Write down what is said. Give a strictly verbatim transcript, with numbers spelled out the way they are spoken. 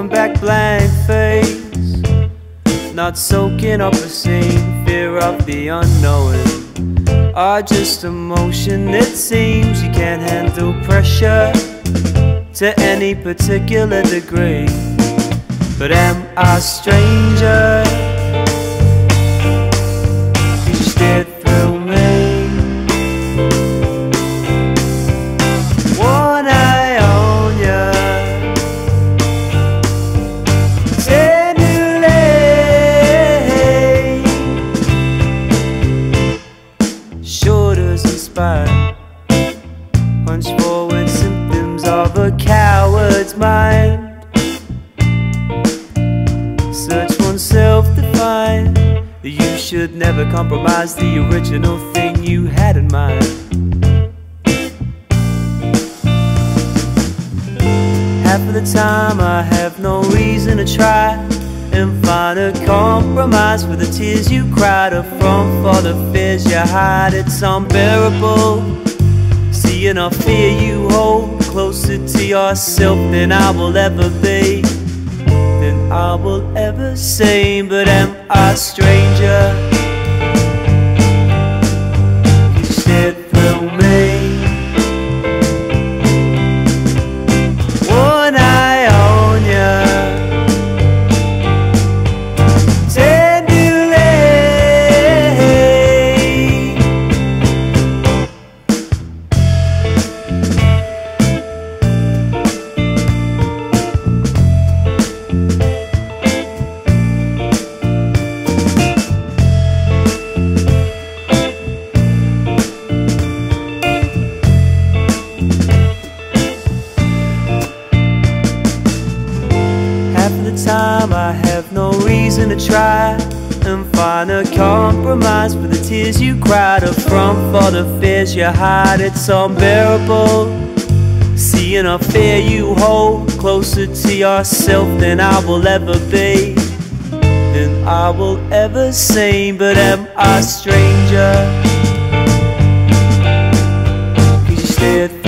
throwing back blank face, not soaking up a scene. Fear of the unknown are just emotion. It seems you can't handle pressure to any particular degree. But am I a stranger? You stared through me. One eye on you, tenderly. Shoulders and spine punch forward, symptoms of a coward's mind. Search oneself to find that you should never compromise the original thing you had in mind. Half of the time I have no reason to try and find a compromise, for the tears you cried up front, for the fears you hide. It's unbearable seeing a fear you hold closer to yourself than I will ever be, than I will ever say. But am I a stranger? You stared through me. One eye on you, tenderly. Time I have no reason to try and find a compromise, for the tears you cried up front, for the fears you hide. It's unbearable seeing a fear you hold closer to yourself than I will ever be, than I will ever seem. But am I a stranger? 'Cause you stared